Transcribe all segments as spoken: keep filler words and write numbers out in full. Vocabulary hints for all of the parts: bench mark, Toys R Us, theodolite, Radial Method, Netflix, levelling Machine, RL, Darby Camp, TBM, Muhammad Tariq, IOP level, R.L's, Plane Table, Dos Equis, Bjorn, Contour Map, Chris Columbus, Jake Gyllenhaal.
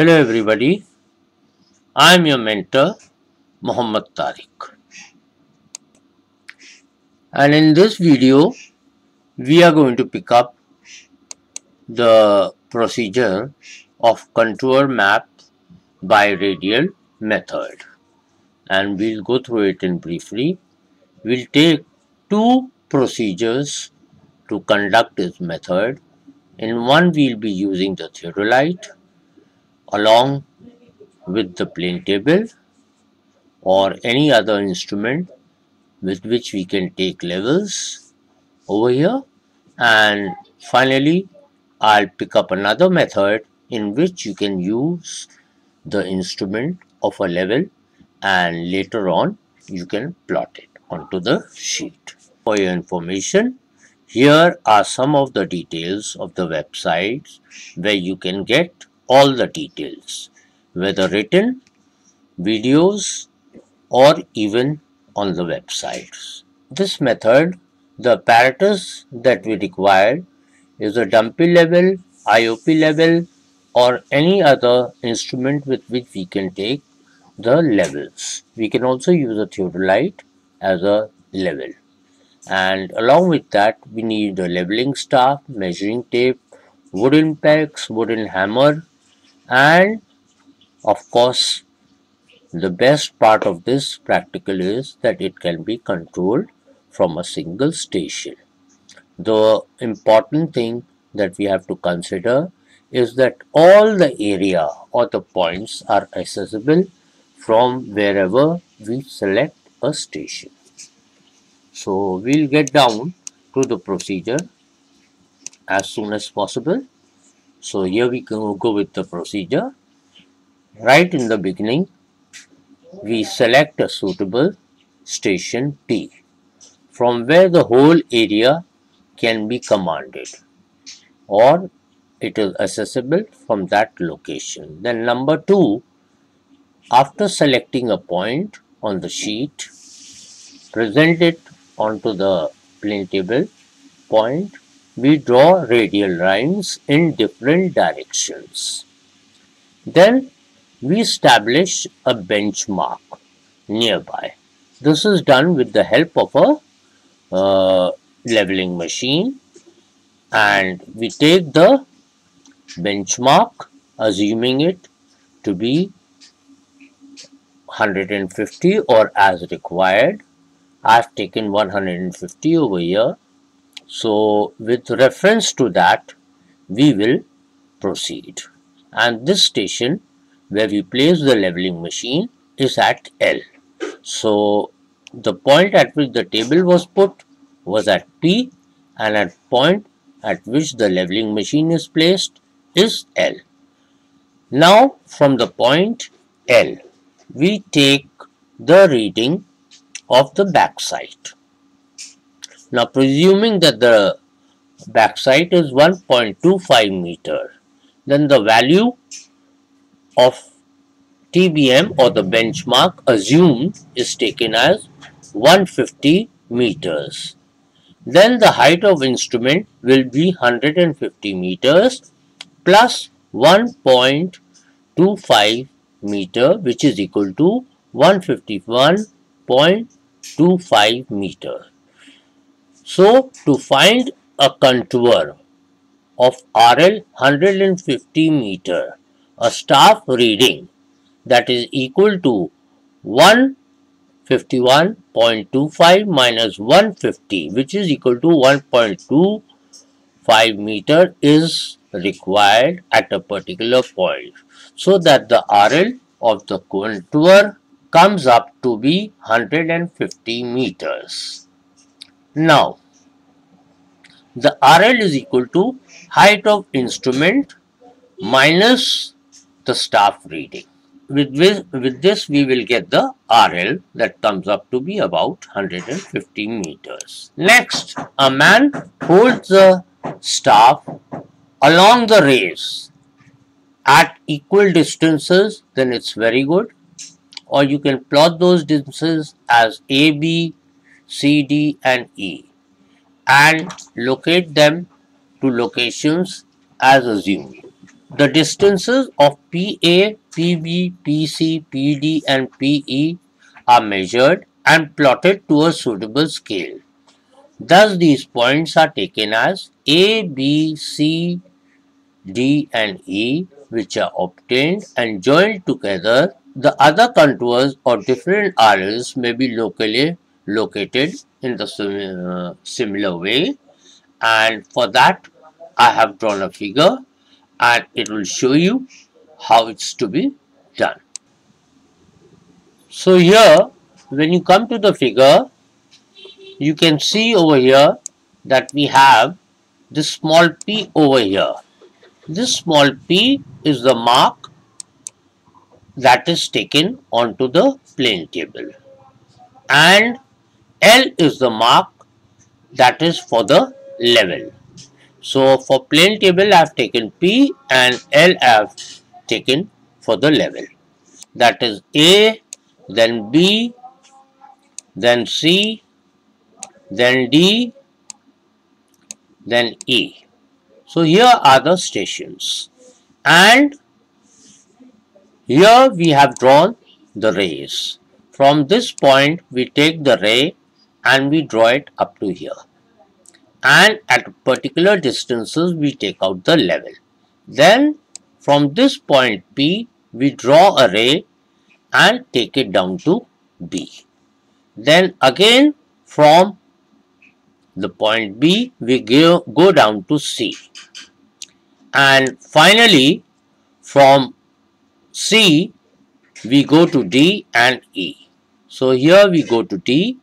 Hello everybody, I am your mentor Muhammad Tariq, and in this video we are going to pick up the procedure of contour map by radial method, and we'll go through it in briefly. We'll take two procedures to conduct this method. In one, we'll be using the theodolite along with the plane table or any other instrument with which we can take levels over here, and finally I'll pick up another method in which you can use the instrument of a level and later on you can plot it onto the sheet. For your information, here are some of the details of the websites where you can get all the details, whether written, videos, or even on the websites. This method, the apparatus that we require is a dumpy level, I O P level, or any other instrument with which we can take the levels. We can also use a theodolite as a level, and along with that we need a leveling staff, measuring tape, wooden pegs, wooden hammer, and of course the best part of this practical is that it can be controlled from a single station. The important thing that we have to consider is that all the area or the points are accessible from wherever we select a station. So we'll get down to the procedure as soon as possible. So here we can go with the procedure. Right in the beginning, we select a suitable station T, from where the whole area can be commanded or it is accessible from that location. Then number two, after selecting a point on the sheet, present it onto the plane table point, we draw radial lines in different directions. Then we establish a bench mark nearby. This is done with the help of a uh, leveling machine, and we take the bench mark, assuming it to be one hundred fifty or as required. I've taken one hundred fifty over here. So with reference to that, we will proceed. And this station where we place the leveling machine is at L. So the point at which the table was put was at P, and at point at which the leveling machine is placed is L. Now from the point L, we take the reading of the backside. Now presuming that the backside is one point two five meter, then the value of T B M or the benchmark assumed is taken as one hundred fifty meters. Then the height of instrument will be one hundred fifty meters plus one point two five meter, which is equal to one hundred fifty-one point two five meter. So to find a contour of R L one hundred fifty meter, a staff reading that is equal to one hundred fifty-one point two five minus one hundred fifty, which is equal to one point two five meter, is required at a particular point, so that the R L of the contour comes up to be one hundred fifty meters. Now, the R L is equal to height of instrument minus the staff reading. With this, with this we will get the R L that comes up to be about one hundred fifty meters. Next, a man holds the staff along the rails at equal distances, then it's very good. Or you can plot those distances as A, B, C, D, and E, and locate them to locations as assumed. the distances of P A, P B, P C, P D and P E are measured and plotted to a suitable scale. Thus, these points are taken as A, B, C, D and E, which are obtained and joined together. The other contours or different R Ls may be locally located in the sim uh, similar way, and for that I have drawn a figure and it will show you how it's to be done. So here, when you come to the figure, you can see over here that we have this small p over here. This small p is the mark that is taken onto the plane table, and L is the mark that is for the level. So for plane table I have taken P, and L I have taken for the level. That is A, then B, then C, then D, then E. So here are the stations, and here we have drawn the rays. From this point we take the ray and we draw it up to here, and at particular distances we take out the level. Then from this point P we draw a ray and take it down to B. Then again from the point B we go, go down to C, and finally from C we go to D and E. So here we go to D,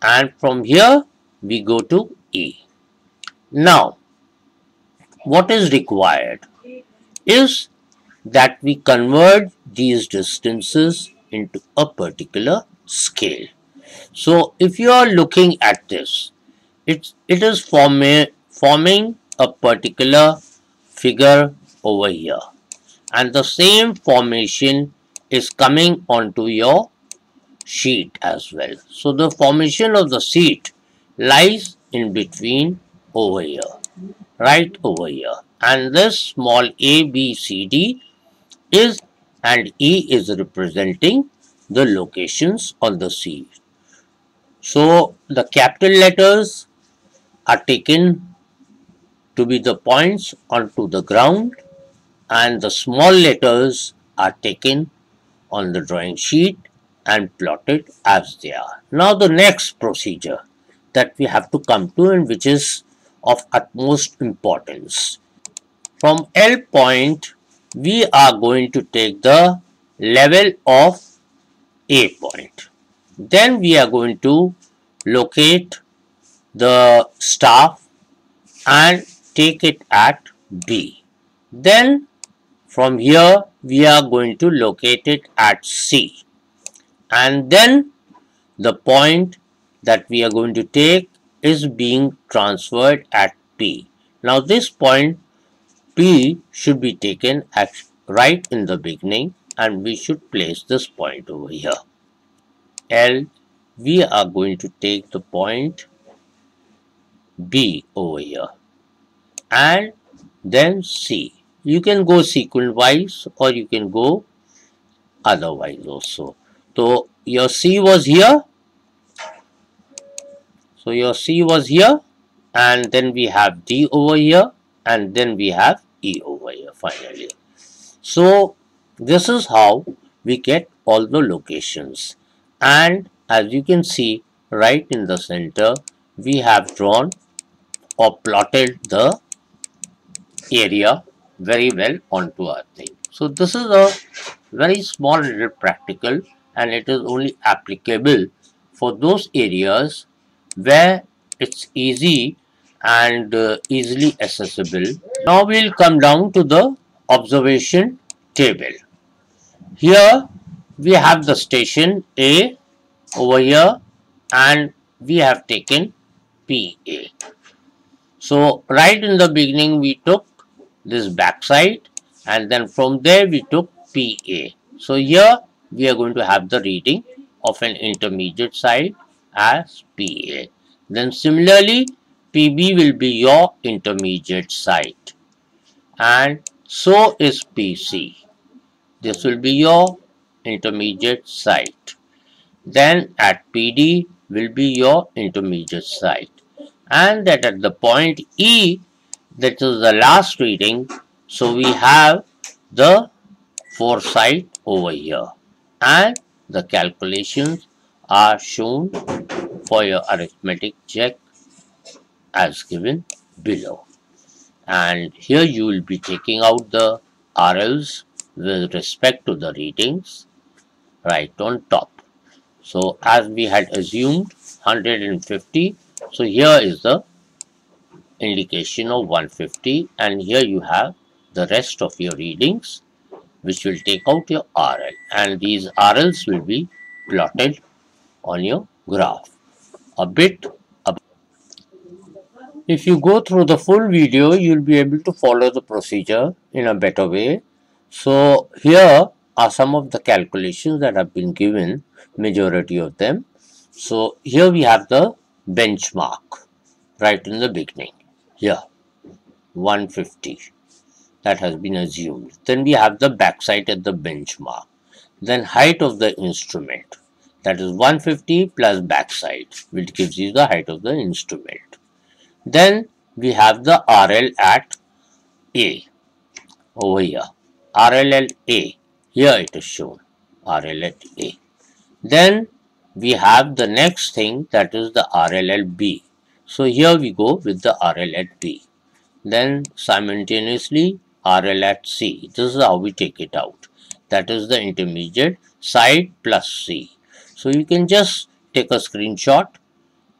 and from here we go to E. Now, what is required is that we convert these distances into a particular scale. So if you are looking at this, it's, it is formi- forming a particular figure over here, and the same formation is coming onto your sheet as well. So the formation of the sheet lies in between over here, right over here, and this small A, B, C, D is and E is representing the locations on the sheet. So the capital letters are taken to be the points onto the ground, and the small letters are taken on the drawing sheet and plotted as they are. Now the next procedure that we have to come to, and which is of utmost importance. From L point we are going to take the level of A point. Then we are going to locate the staff and take it at B. Then from here we are going to locate it at C, and then the point that we are going to take is being transferred at P. Now this point P should be taken at right in the beginning, and we should place this point over here. L, we are going to take the point B over here, and then C. You can go sequence wise or you can go otherwise also. So your C was here. So your C was here, and then we have D over here, and then we have E over here finally. So this is how we get all the locations, and as you can see, right in the center we have drawn or plotted the area very well onto our thing. So this is a very small little practical, and it is only applicable for those areas where it's easy and uh, easily accessible. Now we'll come down to the observation table. Here we have the station A over here, and we have taken P A. So right in the beginning we took this backside, and then from there we took P A. So here we are going to have the reading of an intermediate side as P A. Then similarly P B will be your intermediate side, and so is P C. This will be your intermediate site. Then at P D will be your intermediate site. And that at the point E, that is the last reading, so we have the foresight over here. And the calculations are shown for your arithmetic check as given below. And here you will be taking out the R Ls with respect to the readings right on top. So as we had assumed one hundred fifty, so here is the indication of one hundred fifty, and here you have the rest of your readings which will take out your R L, and these R Ls will be plotted on your graph a bit. If you go through the full video, you will be able to follow the procedure in a better way. So here are some of the calculations that have been given, majority of them. So here we have the benchmark right in the beginning, here one hundred fifty that has been assumed. Then we have the backside at the benchmark, then height of the instrument, that is one hundred fifty plus backside, which gives you the height of the instrument. Then we have the R L at A over here, R L at A, here it is shown, R L at A. Then we have the next thing, that is the R L at B. So here we go with the R L at B. Then simultaneously R L at C. This is how we take it out. That is the intermediate side plus C. So you can just take a screenshot,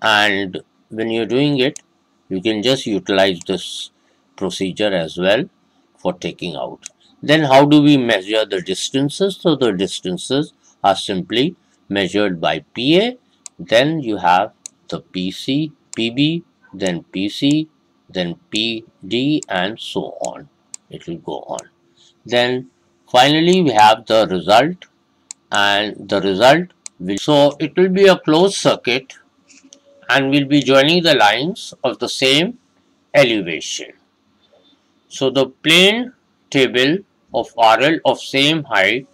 and when you're doing it, you can just utilize this procedure as well for taking out. Then how do we measure the distances? So the distances are simply measured by P A, then you have the P C, P B, then P C, then P D, and so on. It will go on. Then finally we have the result, and the result will, so it will be a closed circuit, and we'll be joining the lines of the same elevation. So the plane table of R L of same height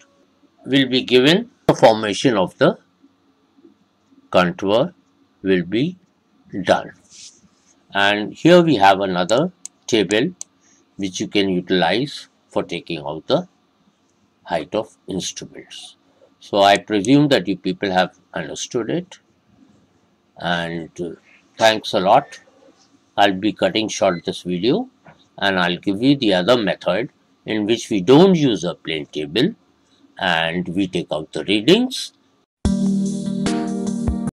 will be given. The formation of the contour will be done. And here we have another table which you can utilize for taking out the height of instruments. So I presume that you people have understood it. And uh, thanks a lot. I'll be cutting short this video, and I'll give you the other method in which we don't use a plane table and we take out the readings